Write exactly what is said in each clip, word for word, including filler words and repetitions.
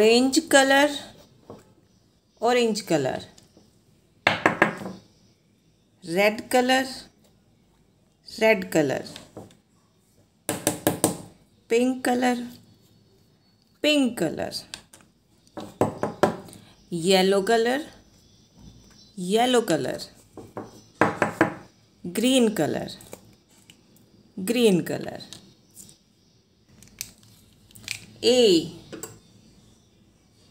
orange color, orange color, red color, red color, pink color, pink color, yellow color, yellow color, green color, green color. A,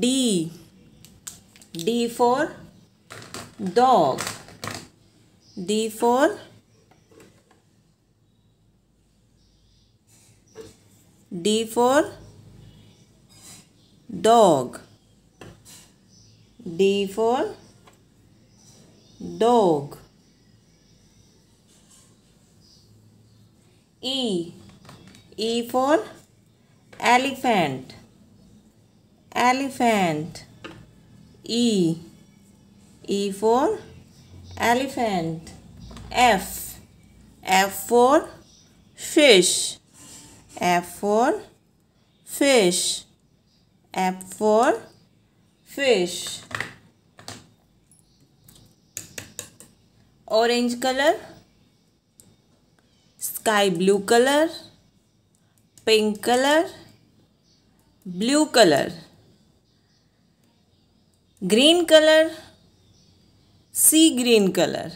D, D for dog, D for D for dog, D for dog. E, E for elephant, elephant, E, E for elephant. F, F for fish, F for fish, F for fish. Orange color, sky blue color, pink color, blue color, green color, sea green color.